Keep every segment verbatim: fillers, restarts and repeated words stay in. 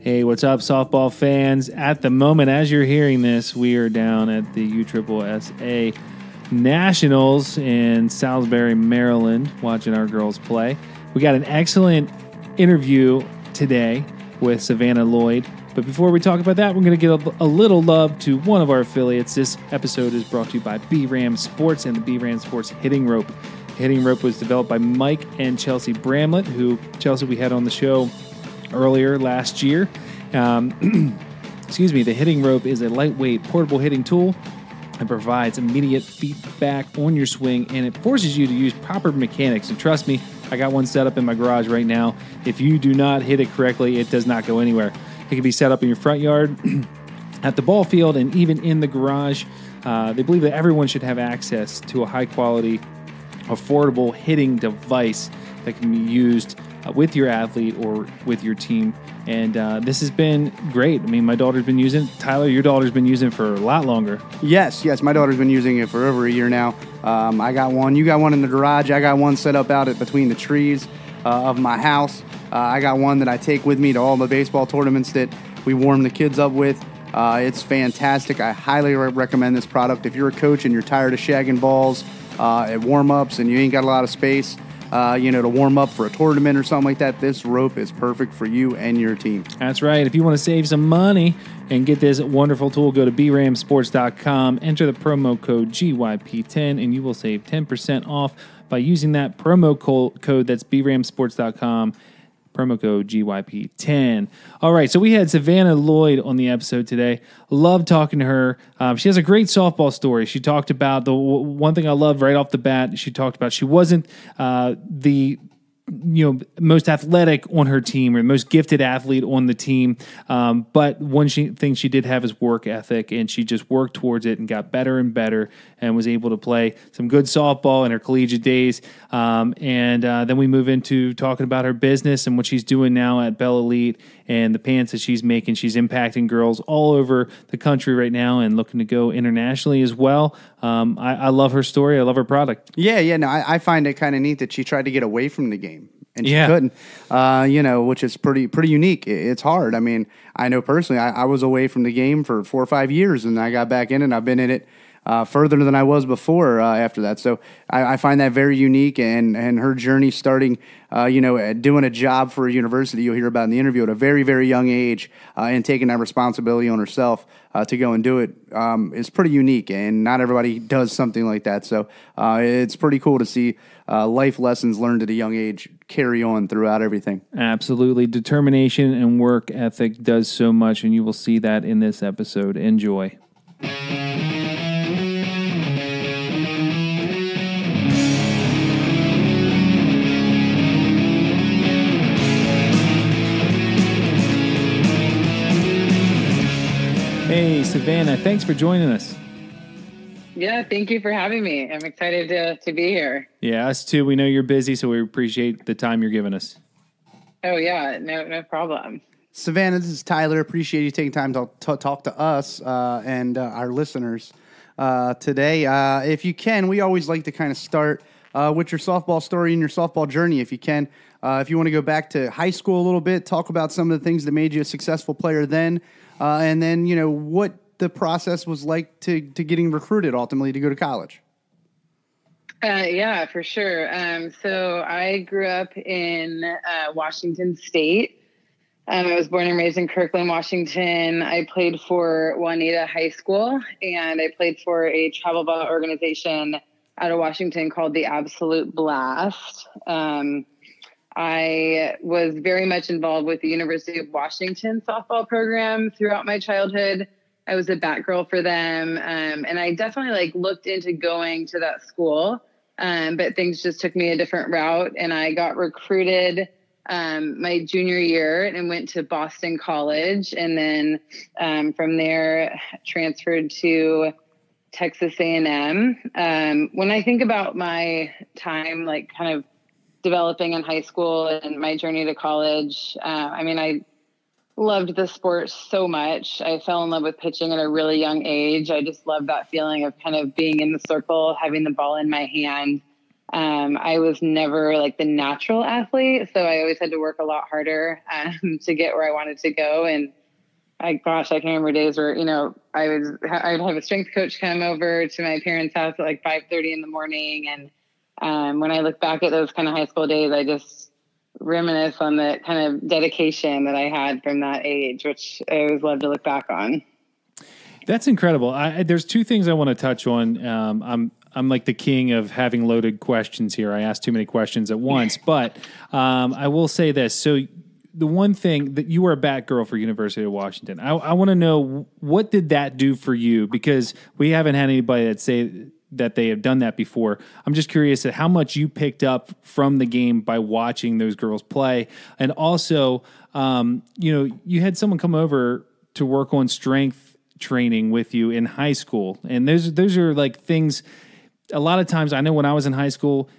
Hey, what's up, softball fans? At the moment, as you're hearing this, we are down at the U S S S A Nationals in Salisbury, Maryland, watching our girls play. We got an excellent interview today with Savannah Lloyd. But before we talk about that, we're going to give a little love to one of our affiliates. This episode is brought to you by B-Ram Sports and the B-Ram Sports Hitting Rope. The hitting rope was developed by Mike and Chelsea Bramlett, who, Chelsea, we had on the show earlier last year. Um, excuse me. The hitting rope is a lightweight, portable hitting tool. It provides immediate feedback on your swing, and it forces you to use proper mechanics. And trust me, I got one set up in my garage right now. If you do not hit it correctly, it does not go anywhere. It can be set up in your front yard, at the ball field, and even in the garage. Uh, they believe that everyone should have access to a high-quality, affordable hitting device that can be used uh, with your athlete or with your team. And uh, this has been great. I mean, my daughter's been using it. Tyler, your daughter's been using it for a lot longer. Yes, yes. My daughter's been using it for over a year now. Um, I got one. You got one in the garage. I got one set up out at between the trees uh, of my house. Uh, I got one that I take with me to all the baseball tournaments that we warm the kids up with. Uh, it's fantastic. I highly re- recommend this product. If you're a coach and you're tired of shagging balls uh, at warm-ups and you ain't got a lot of space, uh, you know, to warm up for a tournament or something like that, this rope is perfect for you and your team. That's right. If you want to save some money and get this wonderful tool, go to b ram sports dot com, enter the promo code G Y P ten, and you will save ten percent off by using that promo code. That's b ram sports dot com. Promo code G Y P ten. All right, so we had Savannah Lloyd on the episode today. Love talking to her. Um, she has a great softball story. She talked about the w- one thing I loved right off the bat. She talked about she wasn't uh, the you know most athletic on her team or the most gifted athlete on the team, um, but one she, thing she did have is work ethic, and she just worked towards it and got better and better and was able to play some good softball in her collegiate days. Um, and uh, then we move into talking about her business and what she's doing now at Bell Elite and the pants that she's making. She's impacting girls all over the country right now and looking to go internationally as well. Um, I, I love her story. I love her product. Yeah, yeah. No, I, I find it kind of neat that she tried to get away from the game and she yeah. couldn't, uh, you know, which is pretty pretty unique. It, it's hard. I mean, I know personally I, I was away from the game for four or five years and I got back in and I've been in it Uh, further than I was before uh, after that. So I, I find that very unique, and, and her journey starting, uh, you know, doing a job for a university you'll hear about in the interview at a very, very young age uh, and taking that responsibility on herself uh, to go and do it um, is pretty unique, and not everybody does something like that. So uh, it's pretty cool to see uh, life lessons learned at a young age carry on throughout everything. Absolutely. Determination and work ethic does so much, and you will see that in this episode. Enjoy. Hey, Savannah, thanks for joining us. Yeah, thank you for having me. I'm excited to, to be here. Yeah, us too. We know you're busy, so we appreciate the time you're giving us. Oh, yeah, no no problem. Savannah, this is Tyler. Appreciate you taking time to, to talk to us uh, and uh, our listeners uh, today. Uh, if you can, we always like to kind of start uh, with your softball story and your softball journey, if you can. Uh, if you want to go back to high school a little bit, talk about some of the things that made you a successful player then. Uh, and then, you know, what the process was like to, to getting recruited ultimately to go to college. Uh, yeah, for sure. Um, so I grew up in uh, Washington State. Um, I was born and raised in Kirkland, Washington. I played for Juanita High School, and I played for a travel ball organization out of Washington called the Absolute Blast. Um, I was very much involved with the University of Washington softball program throughout my childhood. I was a bat girl for them. Um, and I definitely like looked into going to that school, um, but things just took me a different route. And I got recruited um, my junior year and went to Boston College. And then um, from there, transferred to Texas A and M. Um, when I think about my time, like kind of developing in high school and my journey to college. Uh, I mean, I loved the sport so much. I fell in love with pitching at a really young age. I just loved that feeling of kind of being in the circle, having the ball in my hand. Um, I was never like the natural athlete, so I always had to work a lot harder um, to get where I wanted to go. And I, gosh, I can remember days where, you know, I was, I would have a strength coach come over to my parents' house at like five thirty in the morning. And um, when I look back at those kind of high school days, I just reminisce on the kind of dedication that I had from that age, which I always love to look back on. That's incredible. I, there's two things I want to touch on. Um, I'm, I'm like the king of having loaded questions here. I ask too many questions at once, but um, I will say this. So the one thing that you were a Batgirl for University of Washington, I, I want to know, what did that do for you? Because we haven't had anybody that say that they have done that before. I'm just curious at how much you picked up from the game by watching those girls play. And also, um, you know, you had someone come over to work on strength training with you in high school. And those, those are like things. A lot of times, I know when I was in high school,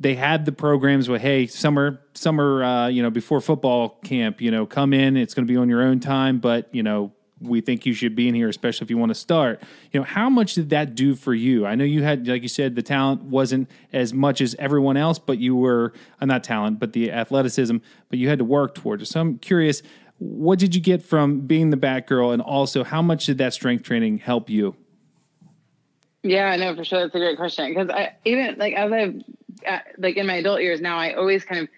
they had the programs with, hey, summer, summer, uh, you know, before football camp, you know, come in, it's going to be on your own time, but, you know, we think you should be in here, especially if you want to start. You know, how much did that do for you? I know you had, like you said, the talent wasn't as much as everyone else, but you were, uh, not talent, but the athleticism, but you had to work towards it. So I'm curious, what did you get from being the Batgirl, and also how much did that strength training help you? Yeah, no, for sure. That's a great question. Because I, even like as I've, like in my adult years now, I always kind of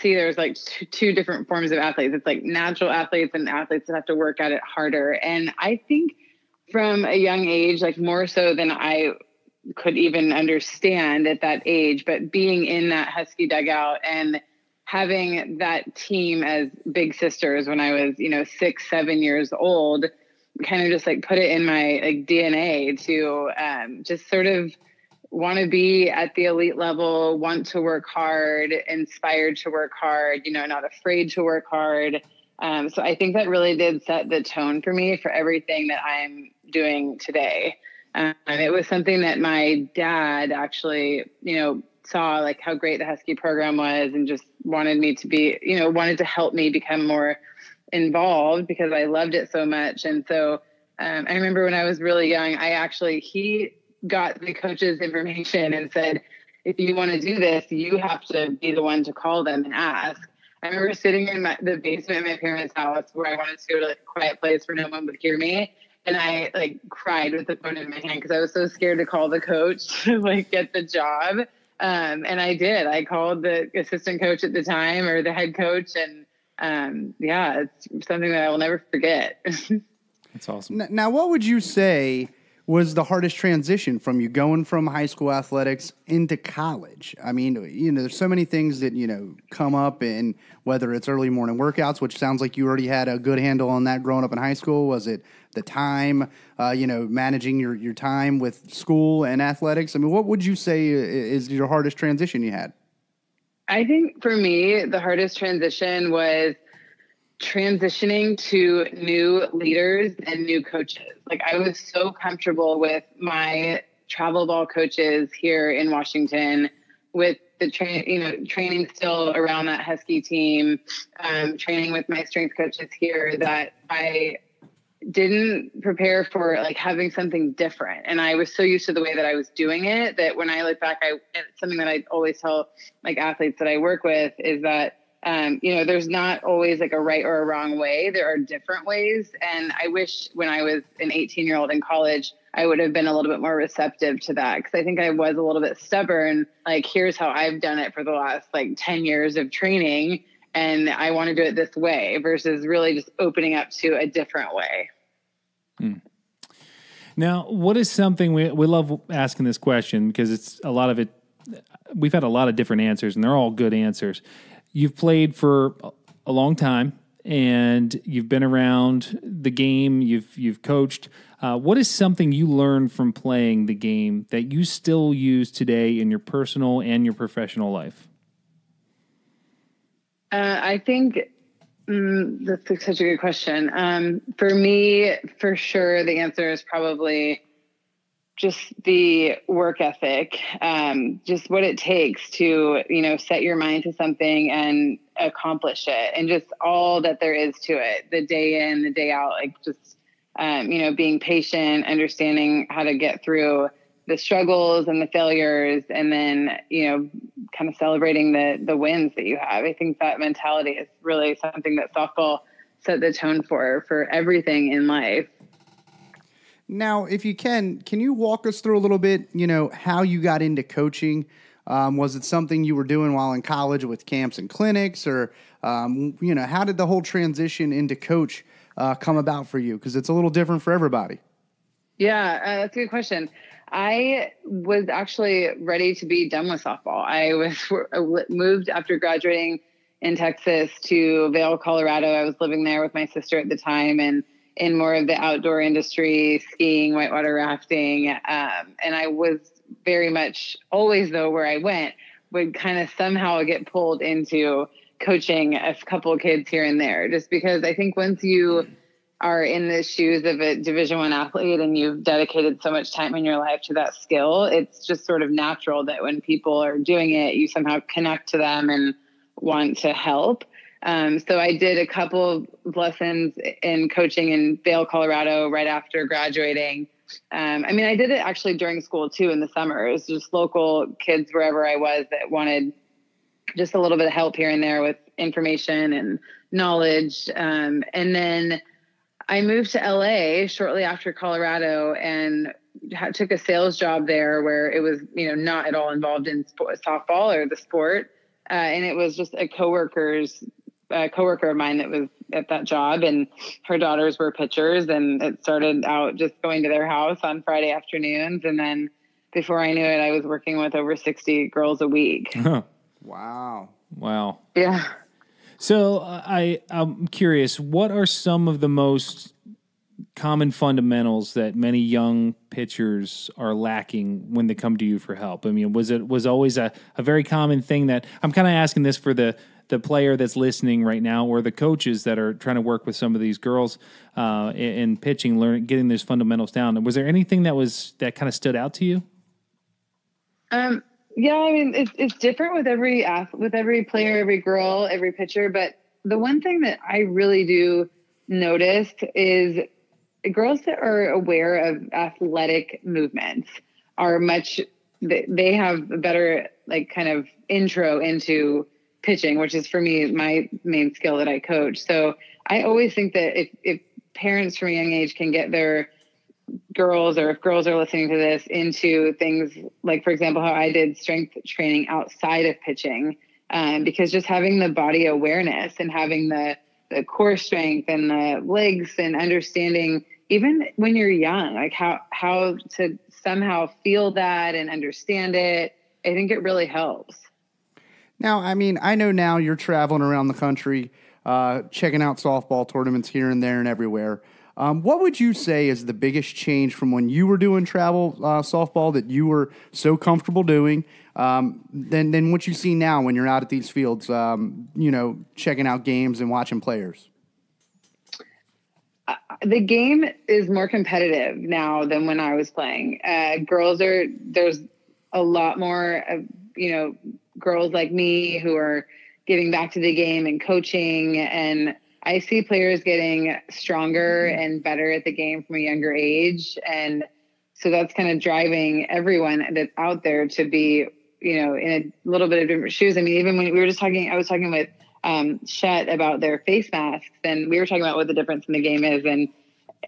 see there's like two, two different forms of athletes. It's like natural athletes and athletes that have to work at it harder. And I think from a young age, like more so than I could even understand at that age, but being in that Husky dugout and having that team as big sisters when I was, you know, six, seven years old, kind of just like put it in my like D N A to um, just sort of want to be at the elite level, want to work hard, inspired to work hard, you know, not afraid to work hard. Um, so I think that really did set the tone for me for everything that I'm doing today. Um, it was something that my dad actually, you know, saw like how great the Husky program was and just wanted me to be, you know, wanted to help me become more involved because I loved it so much. And so um, I remember when I was really young, I actually, he got the coach's information and said, if you want to do this, you have to be the one to call them and ask. I remember sitting in my, the basement of my parents' house where I wanted to go to like a quiet place where no one would hear me. And I like cried with the phone in my hand because I was so scared to call the coach to like get the job. Um, and I did. I called the assistant coach at the time, or the head coach, and um, yeah, it's something that I will never forget. That's awesome. Now, now, what would you say was the hardest transition from you going from high school athletics into college? I mean, you know, there's so many things that, you know, come up, and whether it's early morning workouts, which sounds like you already had a good handle on that growing up in high school. Was it the time, uh, you know, managing your, your time with school and athletics? I mean, what would you say is your hardest transition you had? I think for me, the hardest transition was transitioning to new leaders and new coaches. Like I was so comfortable with my travel ball coaches here in Washington, with the train, you know, training still around that Husky team, um, training with my strength coaches here, that I didn't prepare for like having something different. And I was so used to the way that I was doing it, that when I look back, I, and it's something that I always tell like athletes that I work with is that, Um, you know, there's not always like a right or a wrong way. There are different ways. And I wish when I was an eighteen year old in college, I would have been a little bit more receptive to that. Cause I think I was a little bit stubborn. Like, here's how I've done it for the last like ten years of training, and I want to do it this way, versus really just opening up to a different way. Hmm. Now, what is something we, we love asking this question, because it's a lot of it. We've had a lot of different answers, and they're all good answers. You've played for a long time, and you've been around the game. You've you've coached. Uh, what is something you learned from playing the game that you still use today in your personal and your professional life? Uh, I think mm, that's such a good question. Um, for me, for sure, the answer is probably just the work ethic, um, just what it takes to, you know, set your mind to something and accomplish it, and just all that there is to it, the day in, the day out, like just, um, you know, being patient, understanding how to get through the struggles and the failures, and then, you know, kind of celebrating the the wins that you have. I think that mentality is really something that softball set the tone for, for everything in life. Now, if you can, can you walk us through a little bit, you know, how you got into coaching? Um, was it something you were doing while in college with camps and clinics, or, um, you know, how did the whole transition into coach uh, come about for you? Because it's a little different for everybody. Yeah, uh, that's a good question. I was actually ready to be done with softball. I was moved after graduating in Texas to Vail, Colorado. I was living there with my sister at the time, and in more of the outdoor industry, skiing, whitewater rafting. Um, and I was very much always, though, where I went, would kind of somehow get pulled into coaching a couple of kids here and there, just because I think once you are in the shoes of a Division One athlete and you've dedicated so much time in your life to that skill, it's just sort of natural that when people are doing it, you somehow connect to them and want to help. Um, so I did a couple of lessons in coaching in Vail, Colorado, right after graduating. Um, I mean, I did it actually during school too, in the summer. It was just local kids wherever I was that wanted just a little bit of help here and there with information and knowledge. Um, and then I moved to L A shortly after Colorado and took a sales job there where it was, you know, not at all involved in sport, softball or the sport. Uh, and it was just a coworker's a coworker of mine that was at that job, and her daughters were pitchers, and it started out just going to their house on Friday afternoons. And then before I knew it, I was working with over sixty girls a week. Wow. Wow. Yeah. So uh, I, I'm curious, what are some of the most common fundamentals that many young pitchers are lacking when they come to you for help? I mean, was it was always a, a very common thing that I'm kind of asking this for the, the player that's listening right now, or the coaches that are trying to work with some of these girls uh, in, in pitching, learning, getting those fundamentals down. Was there anything that was, that kind of stood out to you? Um, yeah, I mean, it's, it's different with every with every player, every girl, every pitcher. But the one thing that I really do notice is girls that are aware of athletic movements are much, they have a better, like, kind of intro into pitching, which is for me my main skill that I coach. So I always think that if, if parents from a young age can get their girls, or if girls are listening to this, into things like, for example, how I did strength training outside of pitching, um, because just having the body awareness and having the the core strength and the legs and understanding, even when you're young, like how how to somehow feel that and understand it, I think it really helps. Now, I mean, I know now you're traveling around the country, uh, checking out softball tournaments here and there and everywhere. Um, what would you say is the biggest change from when you were doing travel uh, softball that you were so comfortable doing um, than, than what you see now when you're out at these fields, um, you know, checking out games and watching players? Uh, the game is more competitive now than when I was playing. Uh, girls are, there's a lot more, uh, you know, girls like me who are giving back to the game and coaching, and I see players getting stronger and better at the game from a younger age. And so that's kind of driving everyone that's out there to be, you know, in a little bit of different shoes. I mean, even when we were just talking, I was talking with um, Chet about their face masks, and we were talking about what the difference in the game is. And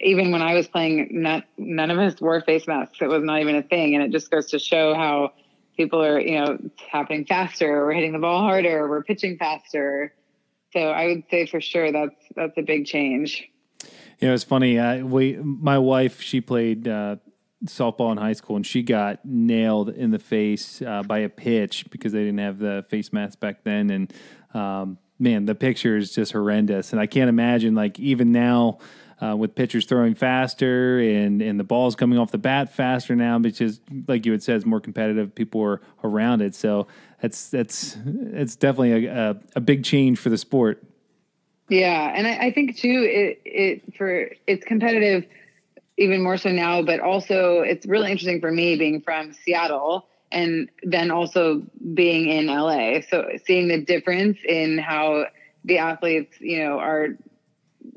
even when I was playing, not, none of us wore face masks. It was not even a thing. And it just goes to show how people are, you know, it's happening faster, we're hitting the ball harder, we're pitching faster. So I would say for sure that's that's a big change. You know, it's funny. Uh, we, my wife, she played uh, softball in high school, and she got nailed in the face uh, by a pitch because they didn't have the face mask back then. And um, man, the picture is just horrendous. And I can't imagine, like, even now, Uh, with pitchers throwing faster and, and the ball's coming off the bat faster now, because, like you had said, it's more competitive. People are around it. So that's, that's, it's definitely a, a, a big change for the sport. Yeah. And I, I think too, it, it, for it's competitive even more so now, but also it's really interesting for me being from Seattle and then also being in L A. So seeing the difference in how the athletes, you know, are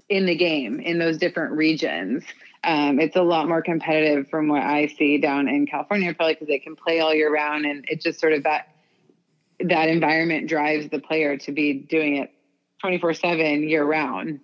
in the game in those different regions. Um, it's a lot more competitive from what I see down in California, probably because they can play all year round. And it's just sort of that, that environment drives the player to be doing it twenty-four seven year round.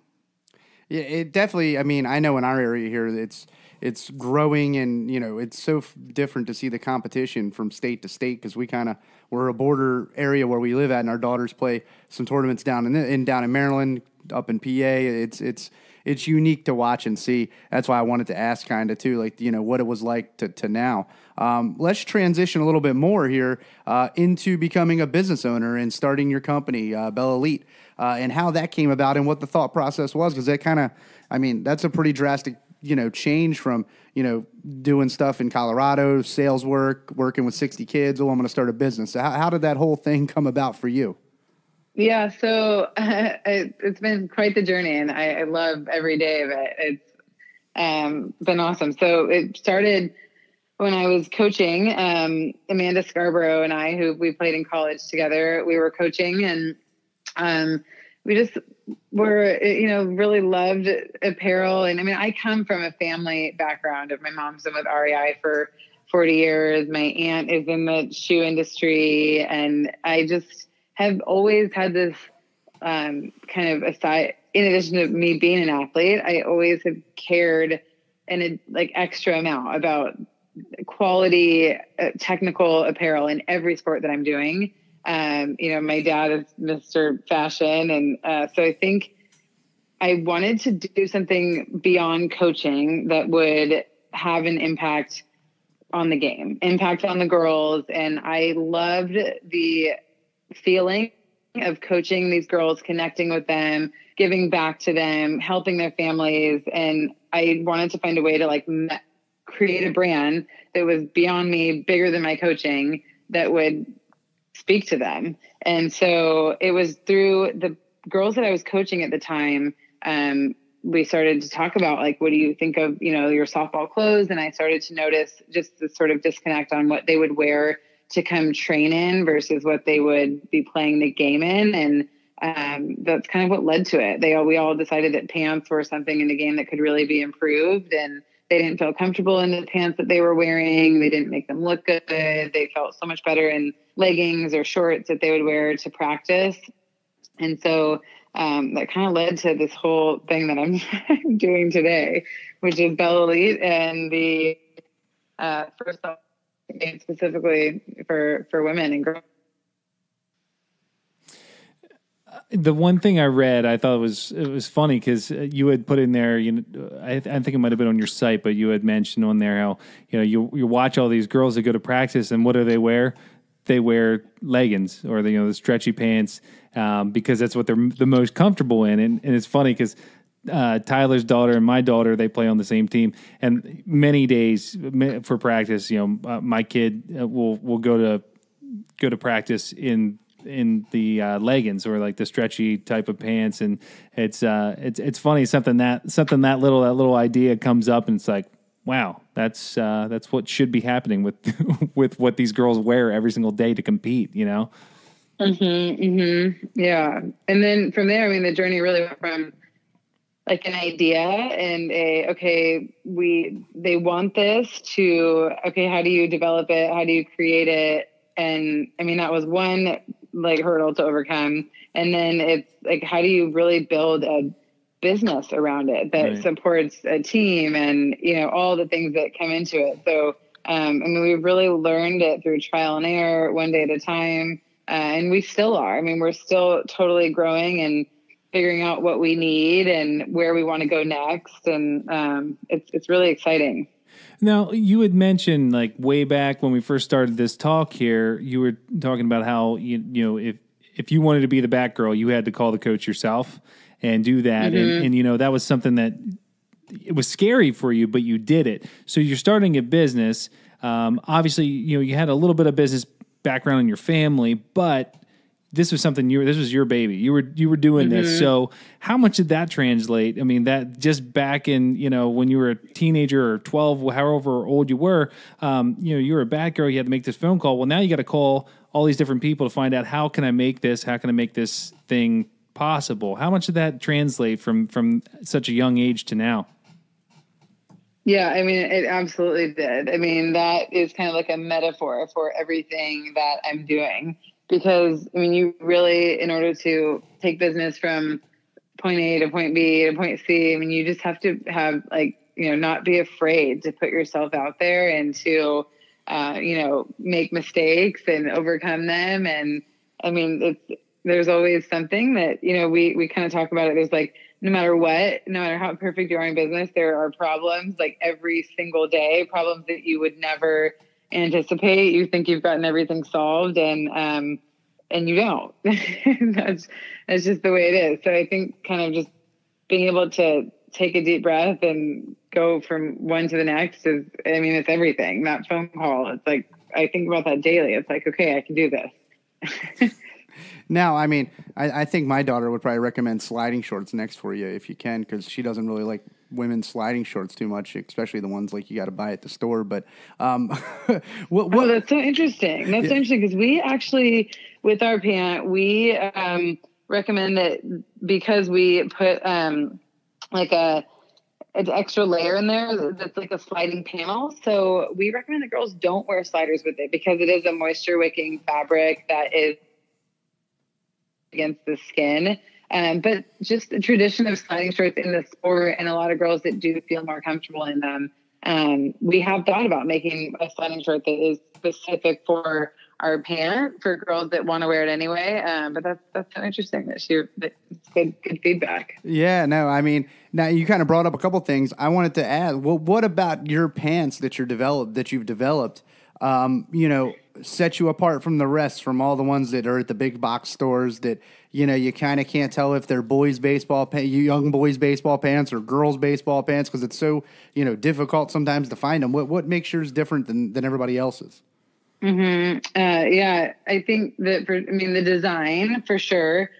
Yeah, it definitely, I mean, I know in our area here, it's, it's growing, and, you know, it's so f- different to see the competition from state to state, because we kind of, we're a border area where we live at, and our daughters play some tournaments down in, the, in down in Maryland, up in P A. It's, it's, it's unique to watch and see. That's why I wanted to ask kind of too, like, you know, what it was like to, to now. Um, let's transition a little bit more here uh, into becoming a business owner and starting your company, uh, Bell Elite, uh, and how that came about and what the thought process was. Because that kind of, I mean, that's a pretty drastic, you know, change from, you know, doing stuff in Colorado, sales work, working with sixty kids. Oh, I'm going to start a business. So how, how did that whole thing come about for you? Yeah, so uh, it, it's been quite the journey, and I, I love every day of it. It's um, been awesome. So it started when I was coaching. Um, Amanda Scarborough and I, who we played in college together, we were coaching, and um, we just were, you know, really loved apparel. And I mean, I come from a family background of my mom's been with R E I for forty years. My aunt is in the shoe industry, and I just have always had this um, kind of aside, in addition to me being an athlete, I always have cared an like extra amount about quality uh, technical apparel in every sport that I'm doing. Um, you know, my dad is Mister Fashion. And uh, so I think I wanted to do something beyond coaching that would have an impact on the game, impact on the girls. And I loved the feeling of coaching these girls, connecting with them, giving back to them, helping their families. And I wanted to find a way to like create a brand that was beyond me, bigger than my coaching, that would speak to them. And so it was through the girls that I was coaching at the time. Um, we started to talk about like, what do you think of, you know, your softball clothes? And I started to notice just the sort of disconnect on what they would wear to come train in versus what they would be playing the game in. And um, that's kind of what led to it. They all, we all decided that pants were something in the game that could really be improved, and they didn't feel comfortable in the pants that they were wearing. They didn't make them look good. They felt so much better in leggings or shorts that they would wear to practice. And so um, that kind of led to this whole thing that I'm doing today, which is Bell Elite, and the uh, first off, specifically for, for women and girls. The one thing I read, I thought it was, it was funny, because you had put in there, you know, I, I think it might've been on your site, but you had mentioned on there how, you know, you, you watch all these girls that go to practice, and what do they wear? They wear leggings, or the, you know, the stretchy pants, um, because that's what they're the most comfortable in. And, and it's funny because Uh, Tyler's daughter and my daughter, they play on the same team, and many days for practice, you know, uh, my kid uh, will will go to go to practice in in the uh, leggings, or like the stretchy type of pants. And it's uh, it's it's funny, something that something that little that little idea comes up, and it's like, wow, that's uh, that's what should be happening with with what these girls wear every single day to compete, you know. Mm-hmm, mm-hmm. Yeah, and then from there, I mean, the journey really went from like an idea and a, okay, we, they want this, to, okay, how do you develop it? How do you create it? And I mean, that was one like hurdle to overcome. And then it's like, how do you really build a business around it that right. supports a team, and, you know, all the things that come into it. So, um, I mean, we really learned it through trial and error, one day at a time. Uh, and we still are, I mean, we're still totally growing and figuring out what we need and where we want to go next. And um, it's it's really exciting. Now, you had mentioned like way back when we first started this talk here, you were talking about how, you, you know, if, if you wanted to be the back girl, you had to call the coach yourself and do that. Mm-hmm. And, and, you know, that was something that it was scary for you, but you did it. So you're starting a business. Um, obviously, you know, you had a little bit of business background in your family, but this was something you were, this was your baby. You were, you were doing mm-hmm. this. So how much did that translate? I mean, that just back in, you know, when you were a teenager or twelve, however old you were, um, you know, you were a bad girl. You had to make this phone call. Well, now you got to call all these different people to find out, how can I make this? How can I make this thing possible. How much did that translate from, from such a young age to now? Yeah, I mean, it absolutely did. I mean, that is kind of like a metaphor for everything that I'm doing, because I mean, you really, in order to take business from point A to point B to point C, I mean, you just have to have, like, you know, not be afraid to put yourself out there and to, uh, you know, make mistakes and overcome them. And I mean, it's, there's always something that, you know, we, we kind of talk about it. There's like, no matter what, no matter how perfect you are in business, there are problems like every single day, problems that you would never anticipate. You think you've gotten everything solved, and, um, and you don't. that's, that's just the way it is. So I think kind of just being able to take a deep breath and go from one to the next is, I mean, it's everything. That phone call, it's like, I think about that daily. It's like, okay, I can do this. Now, I mean, I, I think my daughter would probably recommend sliding shorts next for you if you can, because she doesn't really like women's sliding shorts too much, especially the ones like you got to buy at the store. But um, what, what? Oh, that's so interesting. That's yeah. so interesting because we actually, with our pant, we um, recommend that, because we put um, like a an extra layer in there that's like a sliding panel. So we recommend that girls don't wear sliders with it, because it is a moisture wicking fabric that is against the skin. Um, but just the tradition of sliding shorts in the sport, and a lot of girls that do feel more comfortable in them. Um, we have thought about making a sliding short that is specific for our pant, for girls that want to wear it anyway. Um, but that's, that's so interesting that she, that's good, good feedback. Yeah, no, I mean, now you kind of brought up a couple things I wanted to add. Well, what about your pants that you're developed, that you've developed, um, you know, set you apart from the rest, from all the ones that are at the big box stores that, you know, you kind of can't tell if they're boys baseball, pa- young boys baseball pants or girls baseball pants, because it's so, you know, difficult sometimes to find them. What what makes yours different than, than everybody else's? Mm-hmm. Uh, yeah, I think that, for, I mean, the design for sure,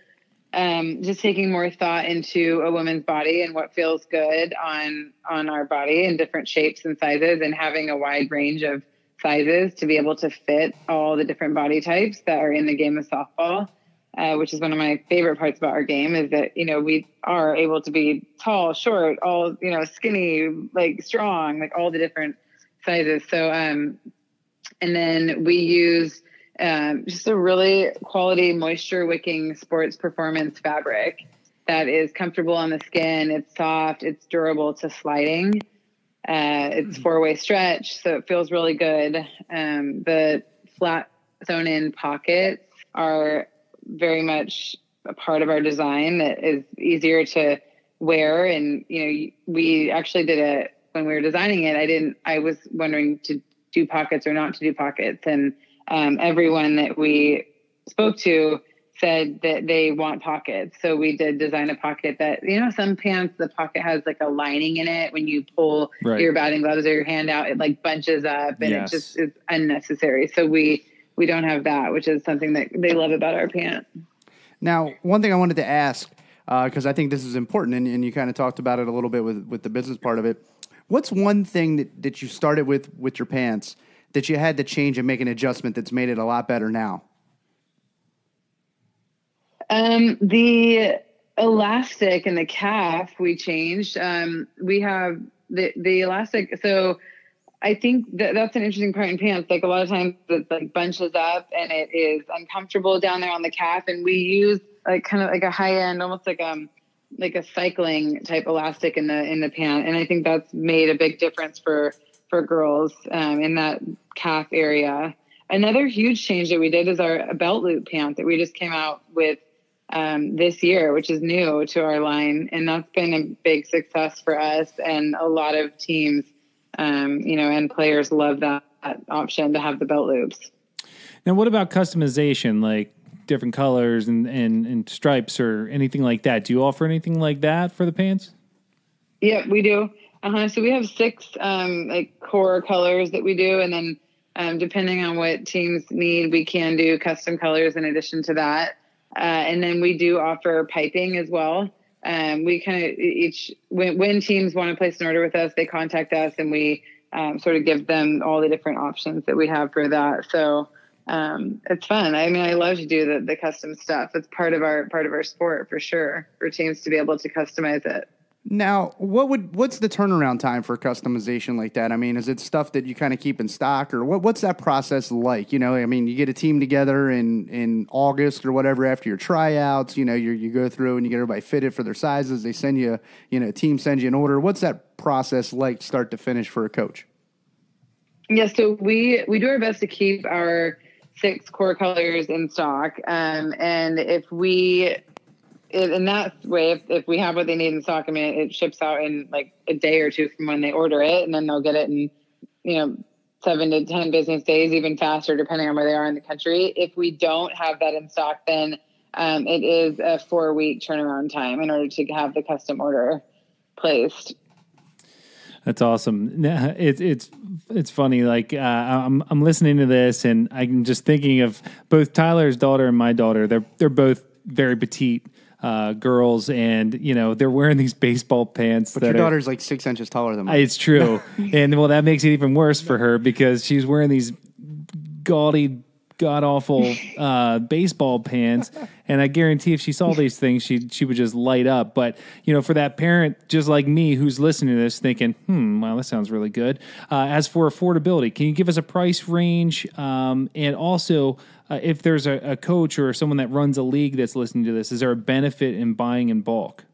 um, just taking more thought into a woman's body and what feels good on, on our body in different shapes and sizes, and having a wide range of sizes to be able to fit all the different body types that are in the game of softball, uh, which is one of my favorite parts about our game, is that, you know, we are able to be tall, short, all, you know, skinny, like strong, like all the different sizes. So, um, and then we use, um, just a really quality moisture wicking sports performance fabric that is comfortable on the skin. It's soft, it's durable to sliding. Uh, it's four-way stretch, so it feels really good. Um, the flat sewn-in pockets are very much a part of our design that is easier to wear. And, you know, we actually did a, when we were designing it, I didn't, I was wondering to do pockets or not to do pockets. And um, everyone that we spoke to said that they want pockets. So we did design a pocket that, you know, some pants, the pocket has like a lining in it. When you pull right. your batting gloves or your hand out, it like bunches up, and yes. it just is unnecessary. So we, we don't have that, which is something that they love about our pant. Now, one thing I wanted to ask, uh, cause I think this is important, and, and you kind of talked about it a little bit with, with the business part of it. What's one thing that, that you started with, with your pants that you had to change and make an adjustment that's made it a lot better now? Um, the elastic and the calf we changed. Um, we have the, the elastic. So I think that that's an interesting part in pants. Like a lot of times it like bunches up and it is uncomfortable down there on the calf. And we use like kind of like a high end, almost like, um, like a cycling type elastic in the, in the pant. And I think that's made a big difference for, for girls, um, in that calf area. Another huge change that we did is our belt loop pant that we just came out with, um, this year, which is new to our line. And that's been a big success for us. And a lot of teams, um, you know, and players love that option to have the belt loops. Now, what about customization, like different colors and, and, and stripes or anything like that? Do you offer anything like that for the pants? Yeah, we do. Uh-huh. So we have six, um, like core colors that we do. And then, um, depending on what teams need, we can do custom colors in addition to that. Uh, and then we do offer piping as well. Um, we kind of each, when, when teams want to place an order with us, they contact us, and we um, sort of give them all the different options that we have for that. So um, it's fun. I mean, I love to do the, the custom stuff. It's part of our, part of our sport for sure, for teams to be able to customize it. Now, what would, what's the turnaround time for customization like that? I mean, is it stuff that you kind of keep in stock, or what, what's that process like? You know, I mean, you get a team together in, in August or whatever, after your tryouts, you know, you you go through and you get everybody fitted for their sizes. They send you, you know, team sends you an order. What's that process like start to finish for a coach? Yeah. So we, we do our best to keep our six core colors in stock. Um, and if we, It, in that way, if, if we have what they need in stock, I mean, it, it ships out in like a day or two from when they order it, and then they'll get it in, you know, seven to ten business days, even faster, depending on where they are in the country. If we don't have that in stock, then um, it is a four-week turnaround time in order to have the custom order placed. That's awesome. It's it's it's funny. Like uh, I'm I'm listening to this, and I'm just thinking of both Tyler's daughter and my daughter. They're they're both very petite uh, girls, and you know, they're wearing these baseball pants. But that your daughter's are, like six inches taller than mine. It's true. And well, that makes it even worse for her because she's wearing these gaudy, god awful, uh, baseball pants. And I guarantee if she saw these things, she, she would just light up. But you know, for that parent, just like me, who's listening to this thinking, Hmm, wow, that sounds really good. Uh, as for affordability, can you give us a price range? Um, and also, Uh, if there's a, a coach or someone that runs a league that's listening to this, is there a benefit in buying in bulk?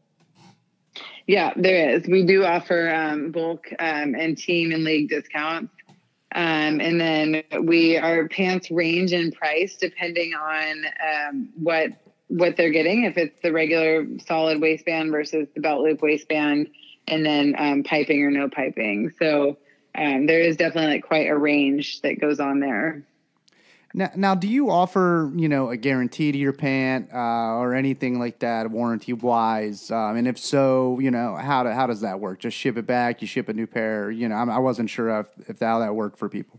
Yeah, there is. We do offer um, bulk um, and team and league discounts. Um, and then we, our pants range in price depending on um, what, what they're getting. If it's the regular solid waistband versus the belt loop waistband, and then um, piping or no piping. So um, there is definitely like quite a range that goes on there. Now, now, do you offer, you know, a guarantee to your pant uh, or anything like that, warranty-wise? Um, and if so, you know, how do, how does that work? Just ship it back, you ship a new pair? You know, I'm, I wasn't sure if, if that, how that worked for people.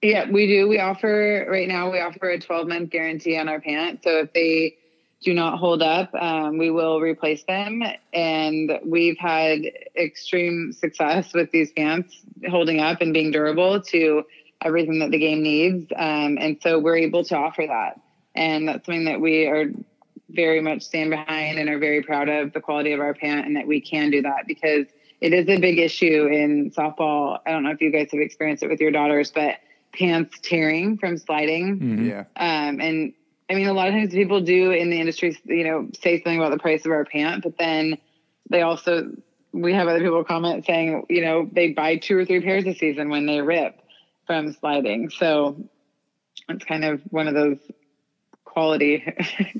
Yeah, we do. We offer, right now, we offer a twelve-month guarantee on our pant. So if they do not hold up, um, we will replace them. And we've had extreme success with these pants holding up and being durable to everything that the game needs. Um, and so we're able to offer that. And that's something that we are very much stand behind and are very proud of, the quality of our pant, and that we can do that because it is a big issue in softball. I don't know if you guys have experienced it with your daughters, but pants tearing from sliding. Mm-hmm. Yeah. Um, and I mean, a lot of times people do in the industry, you know, say something about the price of our pant, but then they also, we have other people comment saying, you know, they buy two or three pairs a season when they rip from sliding. So it's kind of one of those quality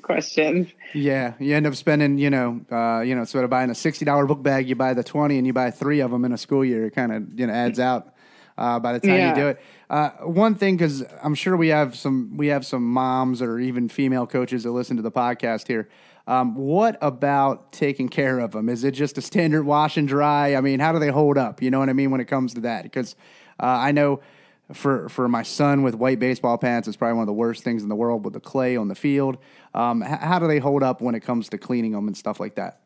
questions. Yeah. You end up spending, you know, uh, you know, sort of buying a sixty dollar book bag, you buy the twenty and you buy three of them in a school year. It kind of, you know, adds out uh, by the time yeah. you do it. Uh, one thing, cause I'm sure we have some, we have some moms or even female coaches that listen to the podcast here. Um, what about taking care of them? Is it just a standard wash and dry? I mean, how do they hold up? You know what I mean? When it comes to that, because uh, I know, For for my son with white baseball pants, it's probably one of the worst things in the world with the clay on the field. Um, h- how do they hold up when it comes to cleaning them and stuff like that?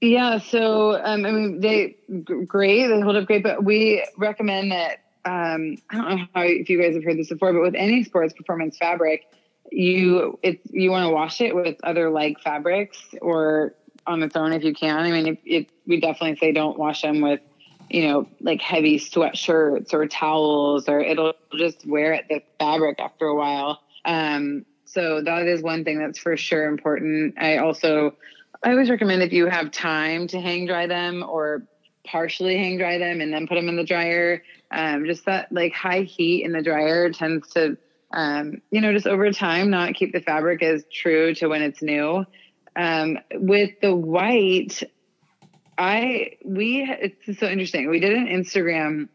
Yeah, so um, I mean, they g- great, they hold up great, but we recommend that. Um, I don't know how, if you guys have heard this before, but with any sports performance fabric, you it's you want to wash it with other like fabrics or on its own if you can. I mean, it, it, we definitely say don't wash them with, you know, like heavy sweatshirts or towels, or it'll just wear at the fabric after a while. Um, so that is one thing that's for sure important. I also, I always recommend if you have time to hang dry them or partially hang dry them and then put them in the dryer. Um, just that like high heat in the dryer tends to, um, you know, just over time, not keep the fabric as true to when it's new. Um, with the white, I, we, it's so interesting. We did an Instagram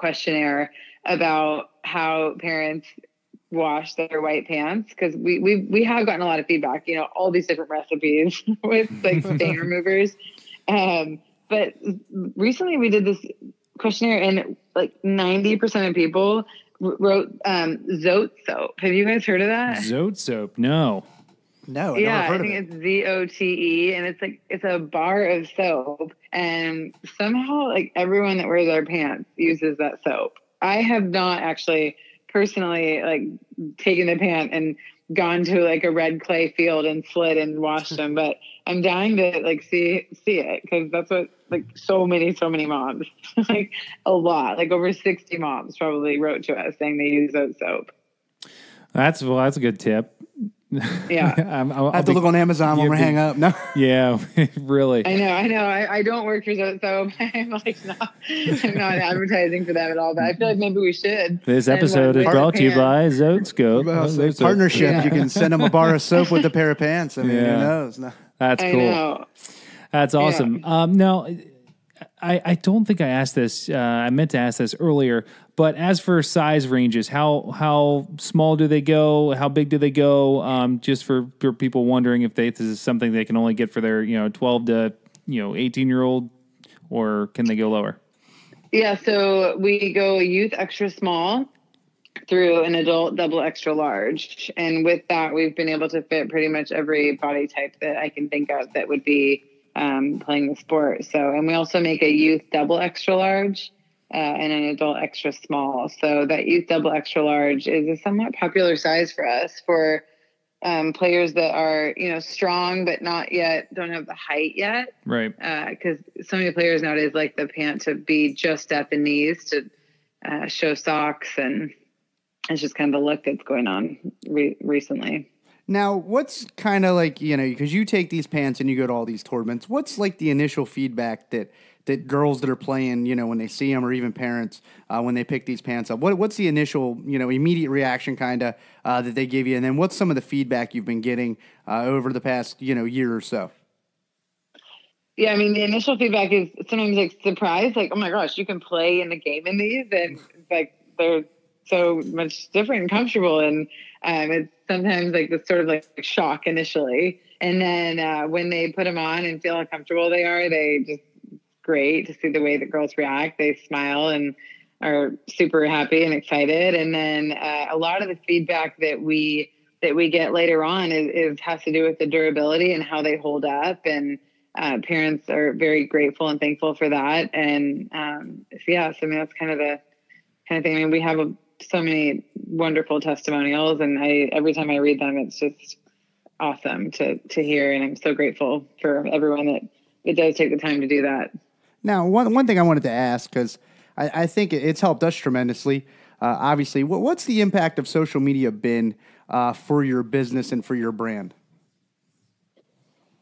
questionnaire about how parents wash their white pants. Cause we, we, we have gotten a lot of feedback, you know, all these different recipes with like stain removers. Um, but recently we did this questionnaire and like ninety percent of people wrote, um, Zote soap. Have you guys heard of that? Zote soap? No. No, I've yeah, never heard I think of it. It's Z O T E, and it's like it's a bar of soap, and somehow like everyone that wears our pants uses that soap. I have not actually personally like taken the pant and gone to like a red clay field and slid and washed them, but I'm dying to like see see it, because that's what like so many so many moms like a lot like over sixty moms probably wrote to us saying they use Zote soap. That's well, that's a good tip. Yeah, I'm, I'll, I have I'll to look on Amazon when we hang up. No, yeah, really. I know, I know. I, I don't work for Zote soap. I'm like not, I'm not advertising for them at all. But I feel like maybe we should. This episode is brought to you by Zote soap. Well, oh, Zote partnership. Yeah. You can send them a bar of soap with a pair of pants. I mean, yeah. Who knows? No. That's cool. Know. That's awesome. Yeah. Um, now, I I don't think I asked this. Uh, I meant to ask this earlier. But as for size ranges, how how small do they go? How big do they go? Um, just for, for people wondering if they, this is something they can only get for their, you know, twelve to, you know, eighteen year old, or can they go lower? Yeah, so we go youth extra small through an adult double extra large. And with that, we've been able to fit pretty much every body type that I can think of that would be um, playing the sport. So, and we also make a youth double extra large. Uh, and an adult extra small. So that youth double extra large is a somewhat popular size for us for um, players that are, you know, strong, but not yet, don't have the height yet. Right. Because uh, so many players nowadays like the pant to be just at the knees to uh, show socks. And it's just kind of the look that's going on re- recently. Now, what's kind of like, you know, because you take these pants and you go to all these tournaments, what's like the initial feedback that that girls that are playing, you know, when they see them, or even parents uh, when they pick these pants up? What what's the initial, you know, immediate reaction kind of uh, that they give you? And then what's some of the feedback you've been getting uh, over the past, you know, year or so? Yeah, I mean, the initial feedback is sometimes like surprise, like, oh my gosh, you can play in the game in these. And it's like they're so much different and comfortable. And um, it's sometimes like this sort of like shock initially. And then uh, when they put them on and feel how comfortable they are, they just, great to see the way that girls react. They smile and are super happy and excited. And then uh, a lot of the feedback that we that we get later on is, is has to do with the durability and how they hold up. And uh, parents are very grateful and thankful for that. And um, so yeah, so I mean that's kind of the kind of thing. I mean we have a, so many wonderful testimonials, and I every time I read them, it's just awesome to to hear. And I'm so grateful for everyone that it does take the time to do that. Now, one one thing I wanted to ask, because I, I think it's helped us tremendously, uh, obviously, what, what's the impact of social media been uh, for your business and for your brand?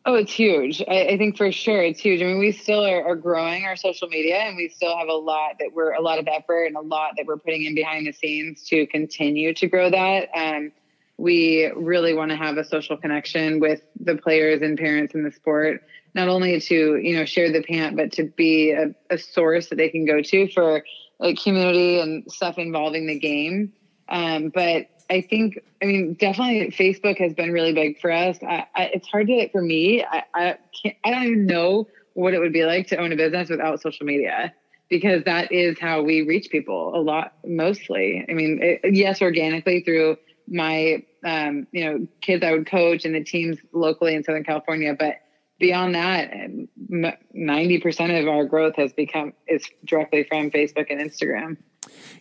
Oh, it's huge. I, I think for sure it's huge. I mean, we still are, are growing our social media, and we still have a lot that we're, a lot of effort and a lot that we're putting in behind the scenes to continue to grow that. Um, we really want to have a social connection with the players and parents in the sport, not only to, you know, share the pant, but to be a, a source that they can go to for like community and stuff involving the game. Um, but I think, I mean, definitely Facebook has been really big for us. I, I, it's hard to, for me, I, I can't, I don't even know what it would be like to own a business without social media, because that is how we reach people a lot, mostly. I mean, it, yes, organically through my, um, you know, kids I would coach and the teams locally in Southern California, but beyond that, ninety percent of our growth has become is directly from Facebook and Instagram.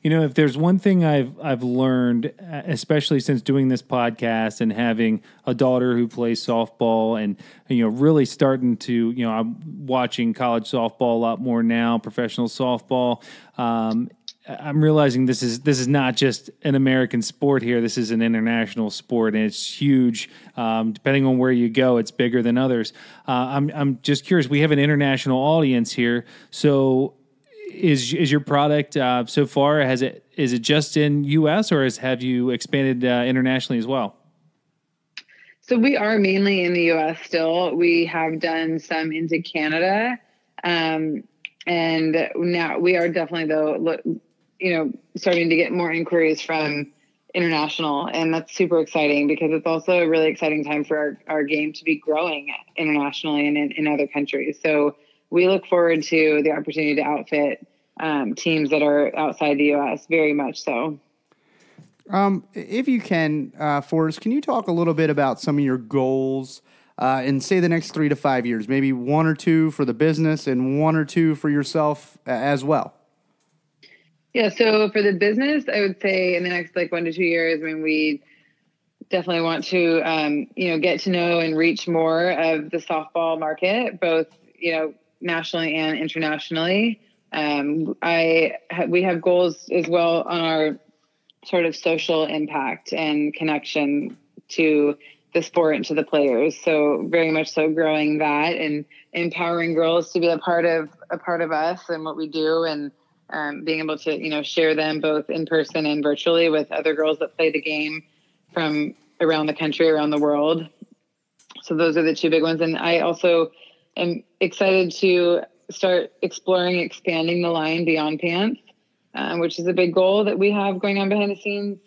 You know, if there's one thing I've I've learned, especially since doing this podcast and having a daughter who plays softball, and you know, really starting to, you know, I'm watching college softball a lot more now, professional softball. Um, I'm realizing this is this is not just an American sport here. This is an international sport, and it's huge. Um, depending on where you go, it's bigger than others. Uh, I'm I'm just curious. We have an international audience here. So, is is your product uh, so far? Has it is it just in U S, or has have you expanded uh, internationally as well? So we are mainly in the U S still. We have done some into Canada, um, and now we are definitely though. Look, you know, starting to get more inquiries from international, and that's super exciting, because it's also a really exciting time for our, our game to be growing internationally and in, in other countries. So we look forward to the opportunity to outfit um, teams that are outside the U S very much so. Um, if you can, uh, Forrest, can you talk a little bit about some of your goals uh, in, say, the next three to five years, maybe one or two for the business and one or two for yourself uh, as well? Yeah. So for the business, I would say in the next like one to two years, I mean, we definitely want to, um, you know, get to know and reach more of the softball market, both, you know, nationally and internationally. Um, I, ha- we have goals as well on our sort of social impact and connection to the sport and to the players. So very much so growing that and empowering girls to be a part of, a part of us and what we do, and um, being able to, you know, share them both in person and virtually with other girls that play the game from around the country, around the world. So those are the two big ones. And I also am excited to start exploring, expanding the line beyond pants, um, which is a big goal that we have going on behind the scenes.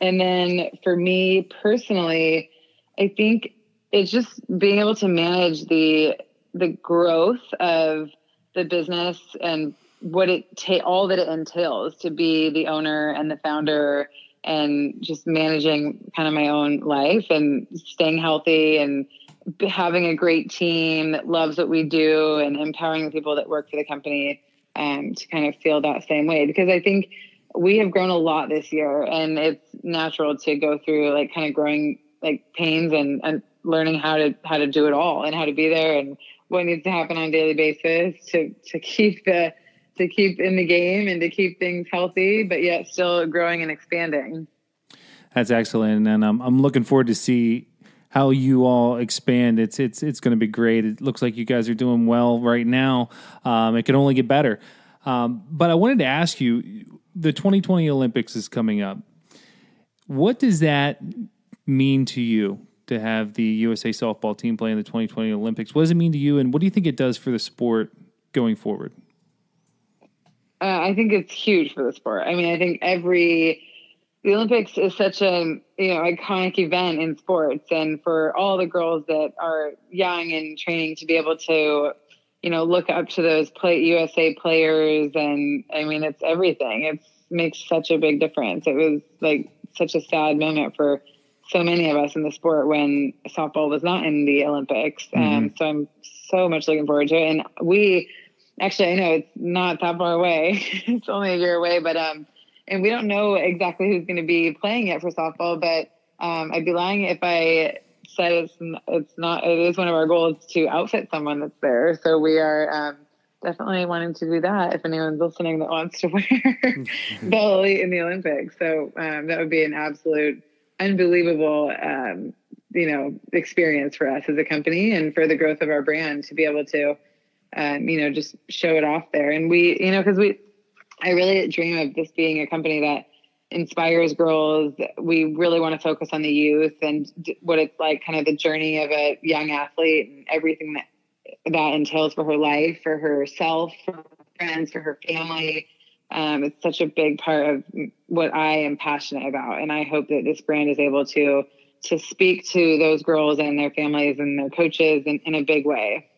And then for me personally, I think it's just being able to manage the the growth of the business and what it ta- all that it entails to be the owner and the founder, and just managing kind of my own life and staying healthy and having a great team that loves what we do and empowering the people that work for the company um, to kind of feel that same way. Because I think we have grown a lot this year, and it's natural to go through like kind of growing like pains and, and learning how to, how to do it all and how to be there and what needs to happen on a daily basis to, to keep the, to keep in the game and to keep things healthy, but yet still growing and expanding. That's excellent. And I'm, I'm looking forward to see how you all expand. It's, it's, it's going to be great. It looks like you guys are doing well right now. Um, it can only get better. Um, but I wanted to ask you, the twenty twenty Olympics is coming up. What does that mean to you to have the U S A softball team play in the twenty twenty Olympics? What does it mean to you, and what do you think it does for the sport going forward? Uh, I think it's huge for the sport. I mean, I think every the Olympics is such a, you know, iconic event in sports, and for all the girls that are young and training to be able to, you know, look up to those play U S A players, and I mean, it's everything. It makes such a big difference. It was like such a sad moment for so many of us in the sport when softball was not in the Olympics. Mm-hmm. Um, so I'm so much looking forward to it. And we actually, I know it's not that far away. It's only a year away, but, um, and we don't know exactly who's going to be playing it for softball, but, um, I'd be lying if I said it's, it's not, it is one of our goals to outfit someone that's there. So we are, um, definitely wanting to do that. If anyone's listening that wants to wear Belle Elite in the Olympics. So, um, that would be an absolute unbelievable, um, you know, experience for us as a company and for the growth of our brand to be able to, um, you know, just show it off there. And we, you know, cause we, I really dream of this being a company that inspires girls. We really want to focus on the youth and d- what it's like, kind of the journey of a young athlete and everything that that entails for her life, for herself, for her friends, for her family. Um, it's such a big part of what I am passionate about. And I hope that this brand is able to, to speak to those girls and their families and their coaches in, in a big way.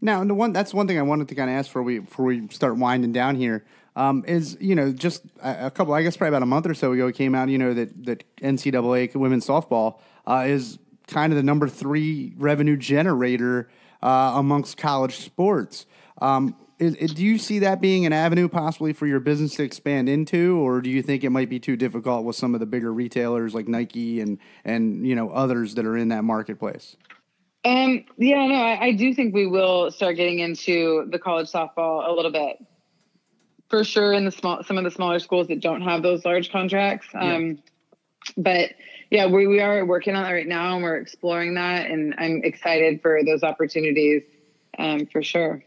Now, and the one that's one thing I wanted to kind of ask for we before we start winding down here um, is, you know, just a, a couple, I guess probably about a month or so ago, it came out, you know, that, that N C double A women's softball uh, is kind of the number three revenue generator uh, amongst college sports. Um, is, is, do you see that being an avenue possibly for your business to expand into, or do you think it might be too difficult with some of the bigger retailers like Nike and, and you know, others that are in that marketplace? Um, yeah, no, I, I do think we will start getting into the college softball a little bit for sure in the small, some of the smaller schools that don't have those large contracts. Um, yeah. But yeah, we, we are working on that right now and we're exploring that, and I'm excited for those opportunities, um, for sure.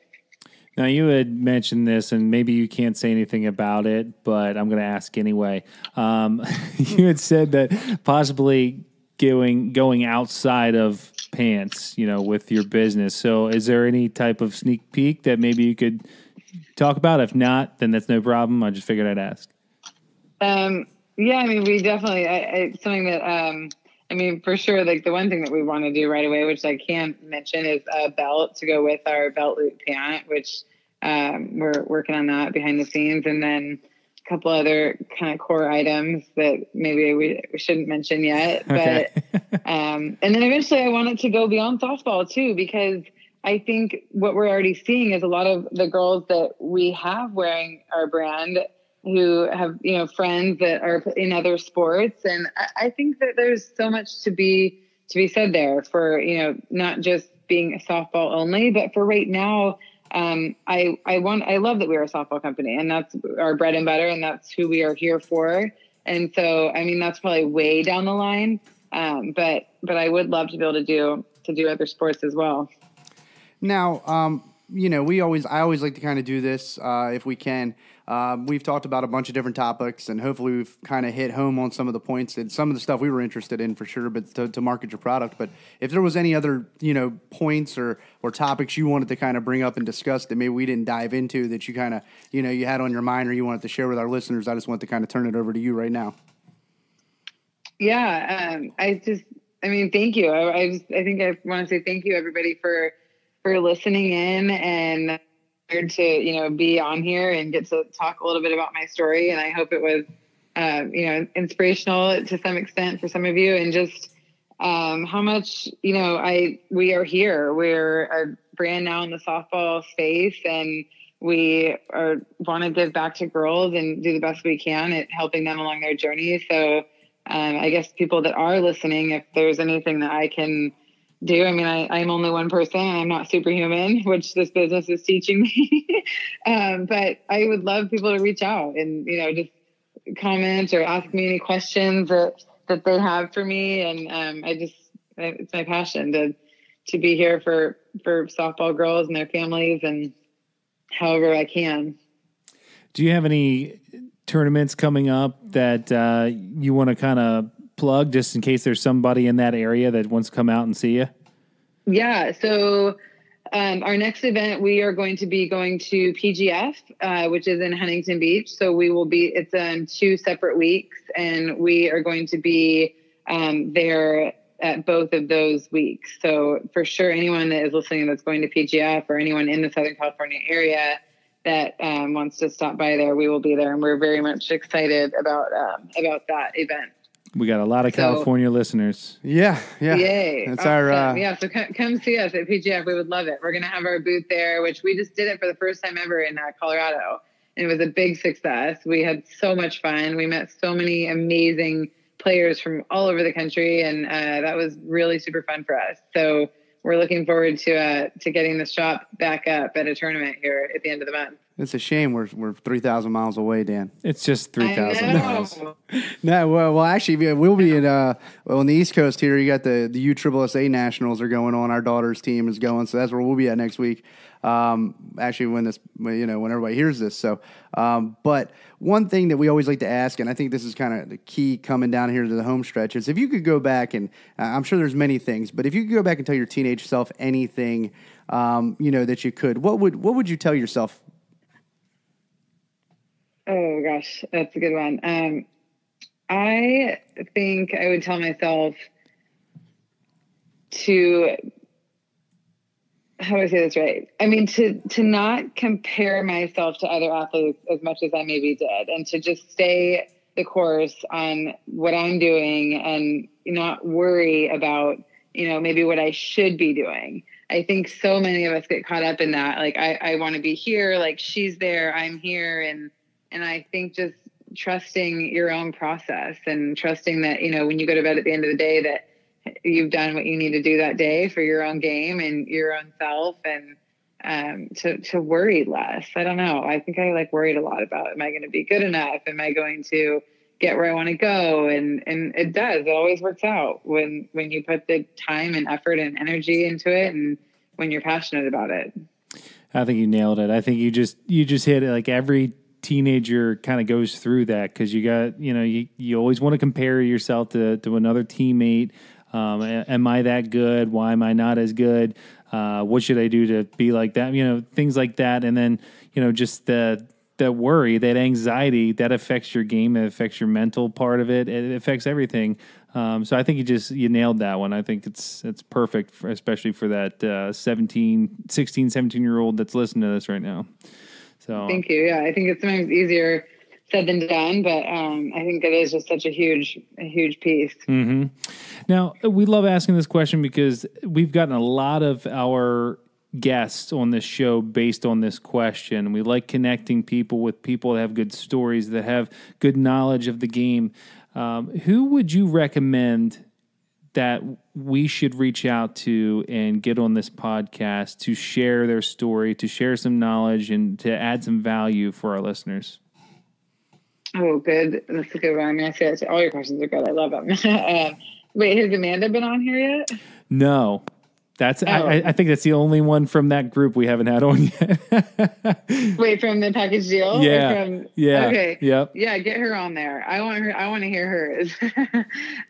Now you had mentioned this, and maybe you can't say anything about it, but I'm going to ask anyway. Um, you had said that possibly going, going outside of pants, you know, with your business. So is there any type of sneak peek that maybe you could talk about? If not, then that's no problem. I just figured I'd ask. Um, yeah, I mean, we definitely, I, I, something that, um, I mean, for sure, like the one thing that we want to do right away, which I can't mention, is a belt to go with our belt loop pant, which, um, we're working on that behind the scenes. And then a couple other kind of core items that maybe we shouldn't mention yet, okay. But, um, and then eventually I want it to go beyond softball too, because I think what we're already seeing is a lot of the girls that we have wearing our brand who have, you know, friends that are in other sports. And I, I think that there's so much to be, to be said there for, you know, not just being softball only, but for right now, um, I, I want, I love that we are a softball company, and that's our bread and butter, and that's who we are here for. And so, I mean, that's probably way down the line. Um, but, but I would love to be able to do, to do other sports as well. Now, um, you know, we always, I always like to kind of do this, uh, if we can, um, uh, we've talked about a bunch of different topics, and hopefully we've kind of hit home on some of the points and some of the stuff we were interested in for sure, but to, to market your product. But if there was any other, you know, points or, or topics you wanted to kind of bring up and discuss that maybe we didn't dive into, that you kind of, you know, you had on your mind or you wanted to share with our listeners, I just want to kind of turn it over to you right now. Yeah. Um, I just, I mean, thank you. I, I just, I think I want to say thank you everybody for, for listening in, and to, you know, be on here and get to talk a little bit about my story. And I hope it was, uh, you know, inspirational to some extent for some of you, and just, um, how much, you know, I, we are here, we're a brand now in the softball space, and we are want to give back to girls and do the best we can at helping them along their journey. So, um, I guess people that are listening, if there's anything that I can do. I mean, I, I'm only one person, and I'm not superhuman, which this business is teaching me. um, but I would love people to reach out and, you know, just comment or ask me any questions that, that they have for me. And um, I just, it's my passion to, to be here for, for softball girls and their families, and however I can. Do you have any tournaments coming up that uh, you want to kind of plug, just in case there's somebody in that area that wants to come out and see you? Yeah. So um, our next event, we are going to be going to P G F, uh, which is in Huntington Beach. So we will be, it's um, two separate weeks, and we are going to be um, there at both of those weeks. So for sure, anyone that is listening that's going to P G F, or anyone in the Southern California area that um, wants to stop by there, we will be there. And we're very much excited about um, about that event. We got a lot of California so, listeners. Yeah, yeah. Yay. That's awesome. our... Uh, yeah, so come, come see us at P G F. We would love it. We're going to have our booth there, which we just did it for the first time ever in uh, Colorado. And it was a big success. We had so much fun. We met so many amazing players from all over the country, and uh, that was really super fun for us. So we're looking forward to uh, to getting the shop back up at a tournament here at the end of the month. It's a shame we're we're three thousand miles away, Dan. It's just three thousand miles. No, well, well, actually, we'll be in uh, well, on the East Coast here. You got the the U S S S A Nationals are going on. Our daughter's team is going, so that's where we'll be at next week. Um, actually, when this, you know, when everybody hears this. So, um, but one thing that we always like to ask, and I think this is kind of the key coming down here to the home stretch, is if you could go back and uh, I'm sure there's many things, but if you could go back and tell your teenage self anything, um, you know, that you could, what would what would you tell yourself? Oh gosh, that's a good one. Um, I think I would tell myself to, how do I say this right? I mean, to, to not compare myself to other athletes as much as I maybe did, and to just stay the course on what I'm doing and not worry about, you know, maybe what I should be doing. I think so many of us get caught up in that. Like, I, I want to be here, like she's there, I'm here. And And I think just trusting your own process, and trusting that, you know, when you go to bed at the end of the day, that you've done what you need to do that day for your own game and your own self, and um, to, to worry less. I don't know. I think I like worried a lot about, am I going to be good enough? Am I going to get where I want to go? And, and it does, it always works out when, when you put the time and effort and energy into it, and when you're passionate about it. I think you nailed it. I think you just, you just hit it. Like, every teenager kind of goes through that, because you got, you know, you, you always want to compare yourself to, to another teammate. Um, am I that good? Why am I not as good? Uh, what should I do to be like that? You know, things like that. And then, you know, just the, that worry, that anxiety, that affects your game. It affects your mental part of it. It affects everything. Um, so I think you just, you nailed that one. I think it's, it's perfect for, especially for that, uh, seventeen, sixteen, seventeen year old that's listening to this right now. So. Thank you. Yeah, I think it's sometimes easier said than done, but um, I think it is just such a huge, a huge piece. Mm-hmm. Now, we love asking this question because we've gotten a lot of our guests on this show based on this question. We like connecting people with people that have good stories, that have good knowledge of the game. Um, who would you recommend that we should reach out to and get on this podcast to share their story, to share some knowledge, and to add some value for our listeners? Oh, good. That's a good one. I mean, I feel like all your questions are good. I love them. uh, wait, has Amanda been on here yet? No. That's, oh. I, I think that's the only one from that group we haven't had on yet. Wait, from the package deal? Yeah. From, yeah. Okay. Yep. Yeah. Get her on there. I want her. I want to hear hers.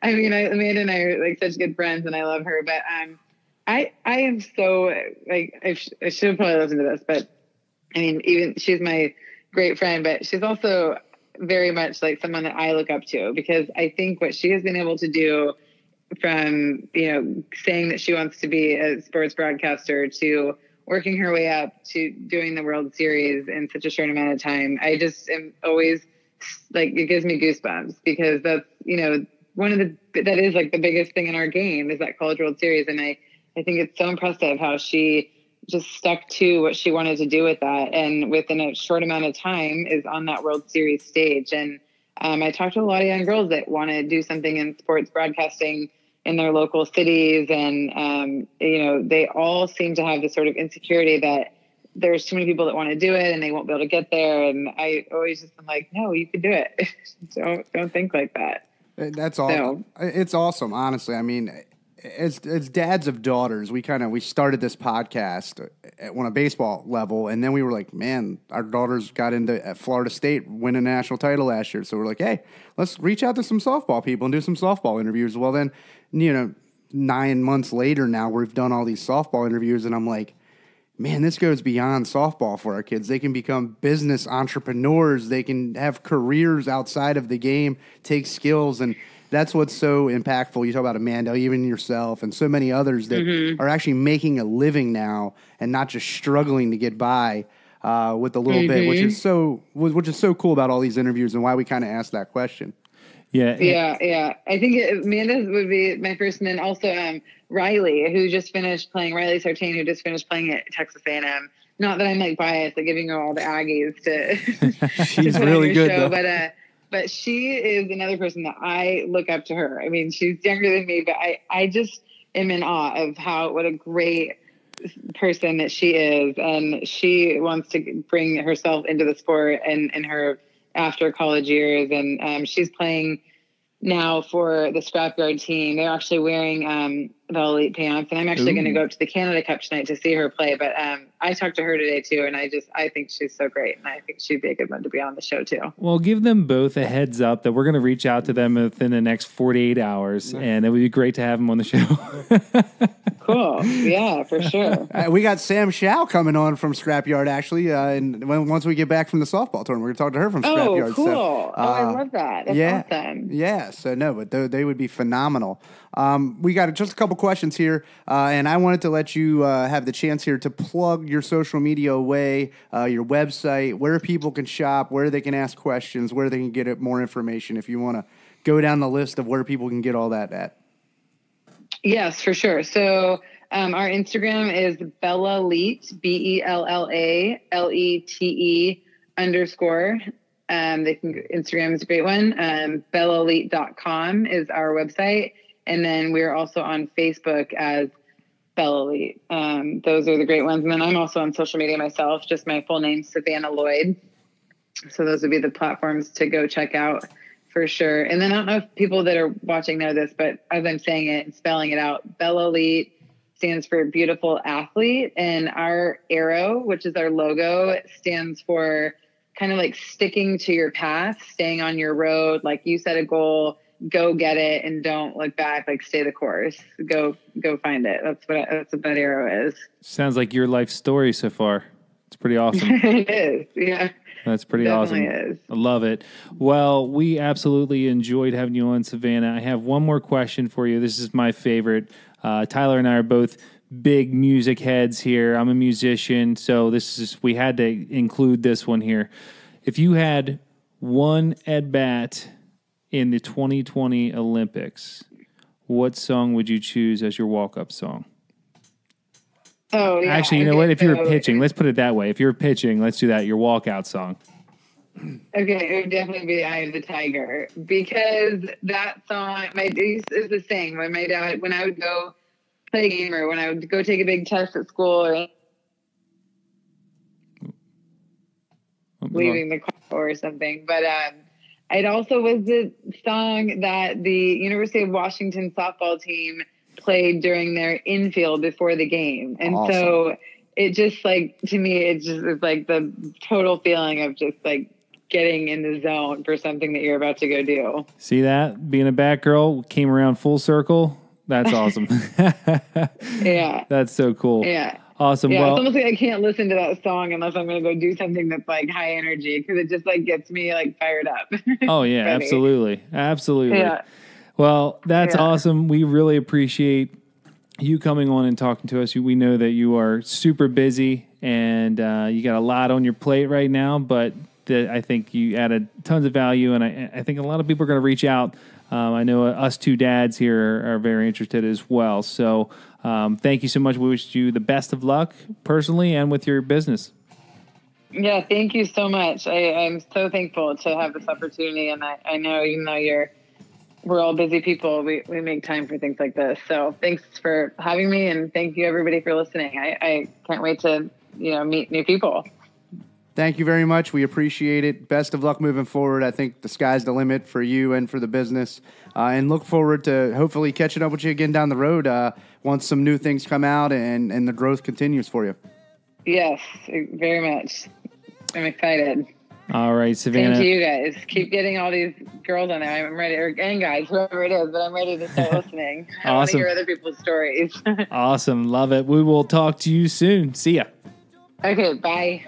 I mean, I, Amanda and I are like such good friends, and I love her. But um, I I am so like I, sh- I should probably listen to this, but I mean, even she's my great friend, but she's also very much like someone that I look up to, because I think what she has been able to do, from, you know, saying that she wants to be a sports broadcaster to working her way up to doing the World Series in such a short amount of time. I just am always like, it gives me goosebumps, because that's, you know, one of the, that is like the biggest thing in our game is that College World Series. And I, I think it's so impressive how she just stuck to what she wanted to do with that. And within a short amount of time is on that World Series stage. And um, I talked to a lot of young girls that want to do something in sports broadcasting in their local cities. And, um, you know, they all seem to have this sort of insecurity that there's too many people that want to do it and they won't be able to get there. And I always just am like, no, you can do it. don't, don't think like that. That's all. So. It's awesome. Honestly. I mean, as, as dads of daughters, we kind of, we started this podcast at, on a baseball level. And then we were like, man, our daughters got into at Florida State, win a national title last year. So we're like, hey, let's reach out to some softball people and do some softball interviews. Well, then, you know, nine months later now, we've done all these softball interviews, and I'm like, man, this goes beyond softball for our kids. They can become business entrepreneurs. They can have careers outside of the game, take skills, and that's what's so impactful. You talk about Amanda, even yourself, and so many others that mm-hmm. are actually making a living now and not just struggling to get by uh, with a little mm-hmm. bit, which is so which is so cool about all these interviews and why we kind of asked that question. Yeah, yeah, yeah. I think it, Amanda would be my first, and then also um, Riley, who just finished playing, Riley Sartain, who just finished playing at Texas A and M. Not that I'm like biased, like giving her all the Aggies to. She's to really good, show, though. But uh, but she is another person that I look up to her. I mean, she's younger than me, but I I just am in awe of how what a great person that she is, and she wants to bring herself into the sport and and her. After college years, and um, she's playing now for the Scrapyard team. They're actually wearing um, the elite pants, and I'm actually going to go up to the Canada Cup tonight to see her play. But um, I talked to her today too, and I just I think she's so great, and I think she'd be a good one to be on the show too. Well, give them both a heads up that we're going to reach out to them within the next forty-eight hours, nice. And it would be great to have them on the show. Cool, yeah, for sure. Uh, we got Sam Shaw coming on from Scrapyard, actually, uh, and when, once we get back from the softball tournament, we're going to talk to her from Scrapyard. Oh, cool. So, uh, oh, I love that. That's yeah, awesome. Yeah, so no, but th- they would be phenomenal. Um, we got just a couple questions here, uh, and I wanted to let you uh, have the chance here to plug your social media away, uh, your website, where people can shop, where they can ask questions, where they can get more information if you want to go down the list of where people can get all that at. Yes, for sure. So um, our Instagram is Bellalete, B E L L A L E T E underscore. Um, they can, Instagram is a great one. Um, Bellalete dot com is our website. And then we're also on Facebook as Bellalete. Um, those are the great ones. And then I'm also on social media myself, just my full name, Savannah Lloyd. So those would be the platforms to go check out. For sure. And then I don't know if people that are watching know this, but as I'm saying it and spelling it out, Bellalete stands for beautiful athlete. And our arrow, which is our logo, stands for kind of like sticking to your path, staying on your road. Like you set a goal, go get it and don't look back, like stay the course, go, go find it. That's what, that's what that arrow is. Sounds like your life story so far. It's pretty awesome. It is. Yeah. That's pretty Definitely awesome. Is. I love it. Well, we absolutely enjoyed having you on, Savannah. I have one more question for you. This is my favorite. Uh, Tyler and I are both big music heads here. I'm a musician, so this is we had to include this one here. If you had one at bat in the twenty twenty Olympics, what song would you choose as your walk-up song? Oh, yeah. Actually, you know okay, what? If so, you were pitching, let's put it that way. If you're pitching, let's do that. Your walkout song. Okay, it would definitely be "Eye of the Tiger" because that song. My this is the same when my dad when I would go play a game or when I would go take a big test at school or leaving the car or something. But um, it also was the song that the University of Washington softball team played during their infield before the game, and awesome. So it just like to me, it just is like the total feeling of just like getting in the zone for something that you're about to go do. See that? Being a Batgirl came around full circle. That's awesome. Yeah, that's so cool. Yeah. Awesome. Yeah, well, it's almost like I can't listen to that song unless I'm going to go do something that's like high energy because it just like gets me like fired up. Oh yeah, absolutely, absolutely. Yeah. Well, that's yeah. awesome. We really appreciate you coming on and talking to us. We know that you are super busy and uh, you got a lot on your plate right now, but the, I think you added tons of value, and I, I think a lot of people are going to reach out. Um, I know uh, us two dads here are, are very interested as well. So um, thank you so much. We wish you the best of luck personally and with your business. Yeah, thank you so much. I, I'm so thankful to have this opportunity, and I, I know even though you're we're all busy people. We, we make time for things like this. So thanks for having me, and thank you everybody for listening. I, I can't wait to, you know, meet new people. Thank you very much. We appreciate it. Best of luck moving forward. I think the sky's the limit for you and for the business, uh, and look forward to hopefully catching up with you again down the road uh, once some new things come out and, and the growth continues for you. Yes, very much. I'm excited. All right, Savannah. Thank you guys. Keep getting all these girls on there. I'm ready, or, and guys, whoever it is, but I'm ready to start listening. Awesome. I want to hear other people's stories. Awesome. Love it. We will talk to you soon. See ya. Okay, bye.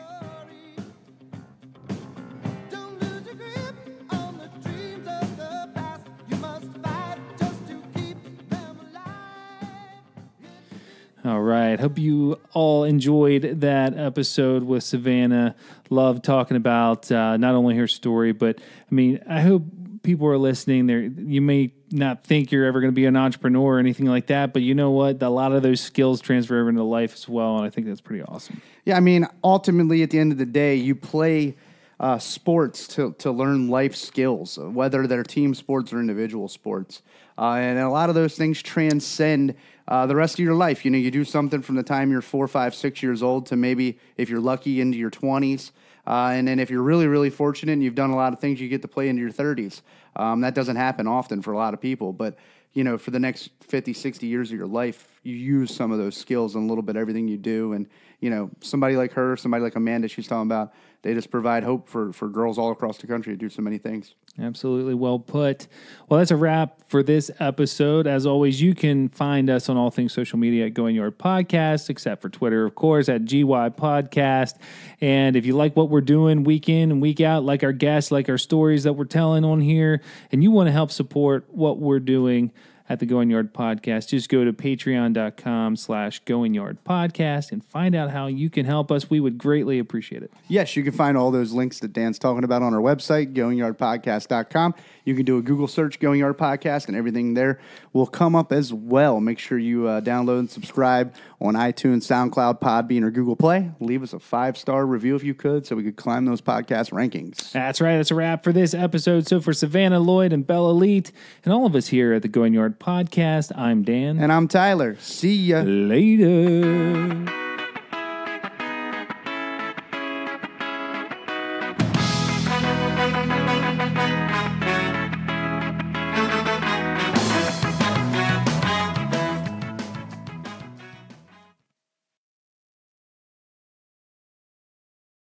All right. Hope you all enjoyed that episode with Savannah. Love talking about uh, not only her story, but I mean, I hope people are listening. There, you may not think you're ever going to be an entrepreneur or anything like that, but you know what? A lot of those skills transfer over into life as well, and I think that's pretty awesome. Yeah, I mean, ultimately, at the end of the day, you play uh, sports to to learn life skills, whether they're team sports or individual sports, uh, and a lot of those things transcend Uh, the rest of your life. You know, you do something from the time you're four, five, six years old to maybe, if you're lucky, into your twenties. Uh, and then if you're really, really fortunate and you've done a lot of things, you get to play into your thirties. Um, that doesn't happen often for a lot of people. But, you know, for the next fifty, sixty years of your life, you use some of those skills in a little bit everything you do. And, you know, somebody like her, somebody like Amanda, she's talking about, they just provide hope for, for girls all across the country to do so many things. Absolutely well put. Well, that's a wrap for this episode. As always, you can find us on all things social media at Going Yard Podcast, except for Twitter, of course, at G Y Podcast. And if you like what we're doing week in and week out, like our guests, like our stories that we're telling on here, and you want to help support what we're doing at the Going Yard Podcast, just go to patreon.com slash Going Yard Podcast and find out how you can help us. We would greatly appreciate it. Yes, you can find all those links that Dan's talking about on our website, going yard podcast dot com. You can do a Google search, Going Yard Podcast, and everything there will come up as well. Make sure you uh, download and subscribe on iTunes, SoundCloud, Podbean, or Google Play. Leave us a five-star review if you could so we could climb those podcast rankings. That's right. That's a wrap for this episode. So for Savannah Lloyd and Bella Leet and all of us here at the Going Yard Podcast, I'm Dan. And I'm Tyler. See ya. Later.